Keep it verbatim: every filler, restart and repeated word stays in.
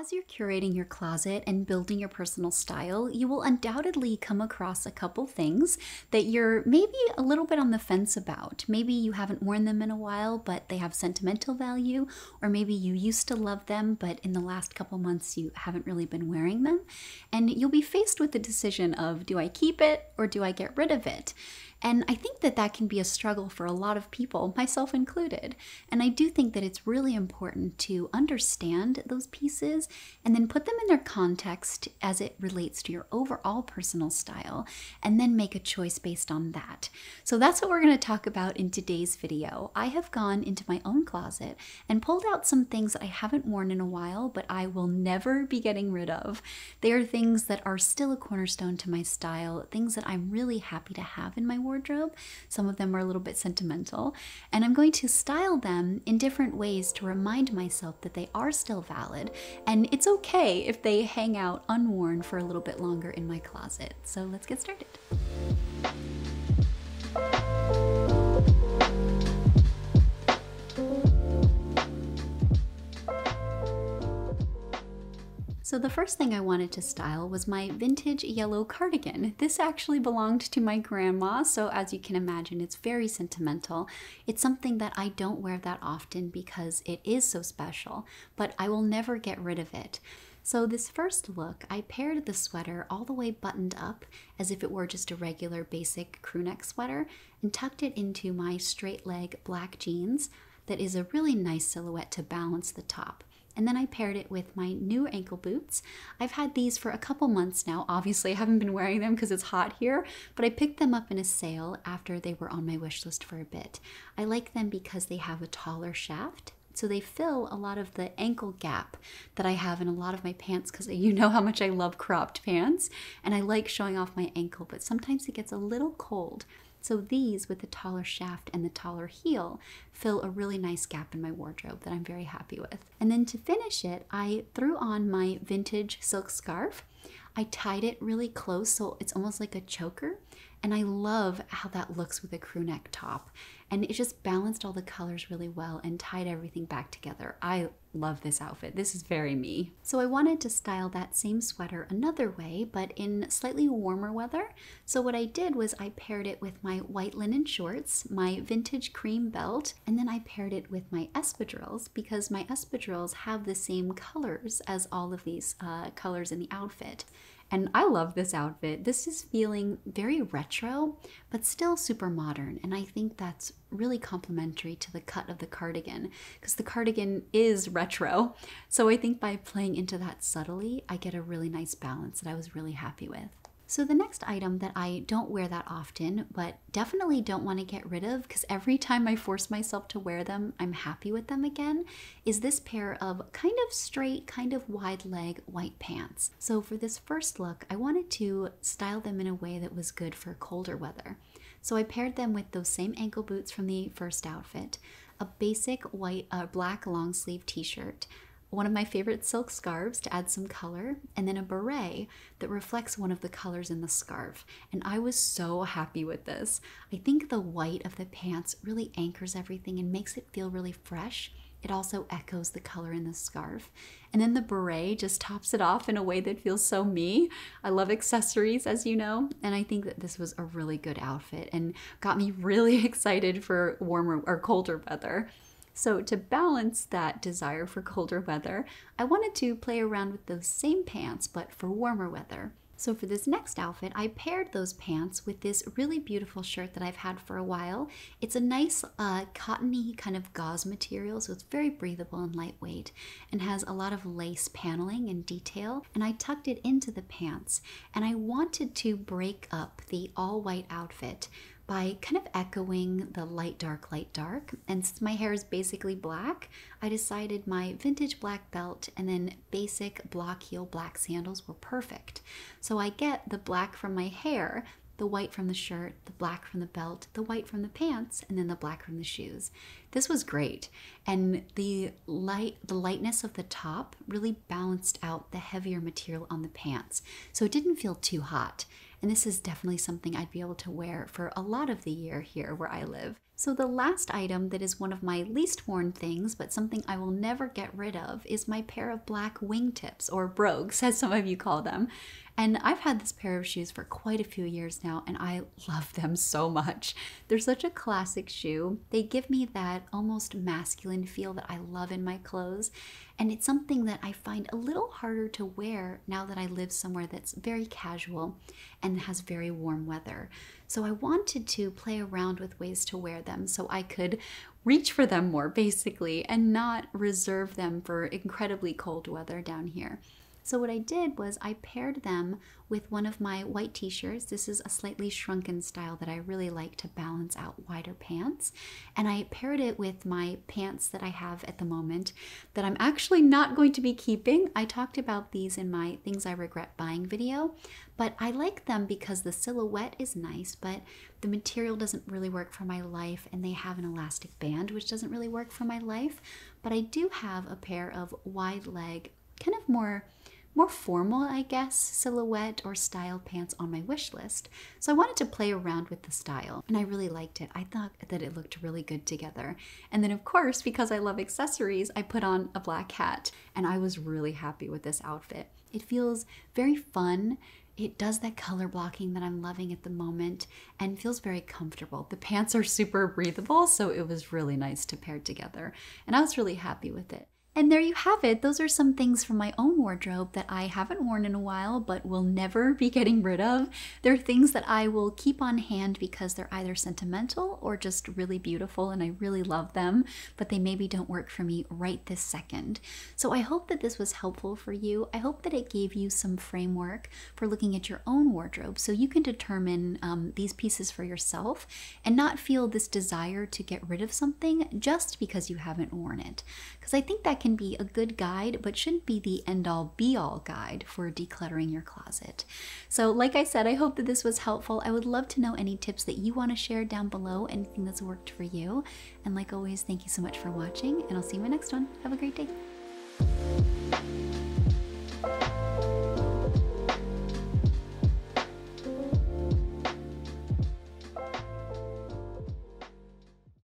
As you're curating your closet and building your personal style, you will undoubtedly come across a couple things that you're maybe a little bit on the fence about. Maybe you haven't worn them in a while, but they have sentimental value, or maybe you used to love them, but in the last couple months you haven't really been wearing them. And you'll be faced with the decision of, do I keep it or do I get rid of it? And I think that that can be a struggle for a lot of people, myself included. And I do think that it's really important to understand those pieces and then put them in their context as it relates to your overall personal style, and then make a choice based on that. So that's what we're going to talk about in today's video. I have gone into my own closet and pulled out some things that I haven't worn in a while, but I will never be getting rid of. They are things that are still a cornerstone to my style, things that I'm really happy to have in my wardrobe. wardrobe. Some of them are a little bit sentimental, and I'm going to style them in different ways to remind myself that they are still valid, and it's okay if they hang out unworn for a little bit longer in my closet. So let's get started. So the first thing I wanted to style was my vintage yellow cardigan. This actually belonged to my grandma, so as you can imagine, it's very sentimental. It's something that I don't wear that often because it is so special, but I will never get rid of it. So this first look, I paired the sweater all the way buttoned up as if it were just a regular basic crewneck sweater and tucked it into my straight leg black jeans that is a really nice silhouette to balance the top. And then I paired it with my new ankle boots. I've had these for a couple months now. Obviously, I haven't been wearing them because it's hot here, but I picked them up in a sale after they were on my wish list for a bit. I like them because they have a taller shaft, so they fill a lot of the ankle gap that I have in a lot of my pants, because you know how much I love cropped pants, and I like showing off my ankle, but sometimes it gets a little cold. So these, with the taller shaft and the taller heel, fill a really nice gap in my wardrobe that I'm very happy with. And then to finish it, I threw on my vintage silk scarf. I tied it really close, so it's almost like a choker, and I love how that looks with a crew neck top. And it just balanced all the colors really well and tied everything back together. I love this outfit. This is very me. So I wanted to style that same sweater another way, but in slightly warmer weather. So what I did was I paired it with my white linen shorts, my vintage cream belt, and then I paired it with my espadrilles, because my espadrilles have the same colors as all of these uh, colors in the outfit. And I love this outfit. This is feeling very retro, but still super modern. And I think that's really complementary to the cut of the cardigan, because the cardigan is retro. So I think by playing into that subtly, I get a really nice balance that I was really happy with. So the next item that I don't wear that often, but definitely don't want to get rid of because every time I force myself to wear them, I'm happy with them again, is this pair of kind of straight, kind of wide leg white pants. So for this first look, I wanted to style them in a way that was good for colder weather. So I paired them with those same ankle boots from the first outfit, a basic white, uh, black long sleeve t-shirt, one of my favorite silk scarves to add some color, and then a beret that reflects one of the colors in the scarf. And I was so happy with this. I think the white of the pants really anchors everything and makes it feel really fresh. It also echoes the color in the scarf. And then the beret just tops it off in a way that feels so me. I love accessories, as you know, and I think that this was a really good outfit and got me really excited for warmer or colder weather. So to balance that desire for colder weather, I wanted to play around with those same pants, but for warmer weather. So for this next outfit, I paired those pants with this really beautiful shirt that I've had for a while. It's a nice uh, cottony kind of gauze material, so it's very breathable and lightweight and has a lot of lace paneling and detail, and I tucked it into the pants. And I wanted to break up the all-white outfit by kind of echoing the light dark, light dark. And since my hair is basically black, I decided my vintage black belt and then basic block heel black sandals were perfect. So I get the black from my hair, the white from the shirt, the black from the belt, the white from the pants, and then the black from the shoes. This was great. And the light, the lightness of the top really balanced out the heavier material on the pants. So it didn't feel too hot. And this is definitely something I'd be able to wear for a lot of the year here where I live. So the last item that is one of my least worn things, but something I will never get rid of, is my pair of black wingtips, or brogues as some of you call them. And I've had this pair of shoes for quite a few years now, and I love them so much. They're such a classic shoe. They give me that almost masculine feel that I love in my clothes. And it's something that I find a little harder to wear now that I live somewhere that's very casual and has very warm weather. So I wanted to play around with ways to wear them so I could reach for them more, basically, and not reserve them for incredibly cold weather down here. So what I did was I paired them with one of my white t-shirts. This is a slightly shrunken style that I really like to balance out wider pants. And I paired it with my pants that I have at the moment that I'm actually not going to be keeping. I talked about these in my Things I Regret Buying video, but I like them because the silhouette is nice, but the material doesn't really work for my life, and they have an elastic band, which doesn't really work for my life. But I do have a pair of wide leg, kind of more more formal, I guess, silhouette or style pants on my wish list. So I wanted to play around with the style, and I really liked it. I thought that it looked really good together. And then of course, because I love accessories, I put on a black hat, and I was really happy with this outfit. It feels very fun. It does that color blocking that I'm loving at the moment and feels very comfortable. The pants are super breathable, so it was really nice to pair together, and I was really happy with it. And there you have it. Those are some things from my own wardrobe that I haven't worn in a while, but will never be getting rid of. They're things that I will keep on hand because they're either sentimental or just really beautiful and I really love them, but they maybe don't work for me right this second. So I hope that this was helpful for you. I hope that it gave you some framework for looking at your own wardrobe so you can determine um, these pieces for yourself and not feel this desire to get rid of something just because you haven't worn it. Because I think that can be a good guide, but shouldn't be the end-all be-all guide for decluttering your closet. So like I said, I hope that this was helpful. I would love to know any tips that you want to share down below, anything that's worked for you. And like always, thank you so much for watching, and I'll see you in my next one. Have a great day.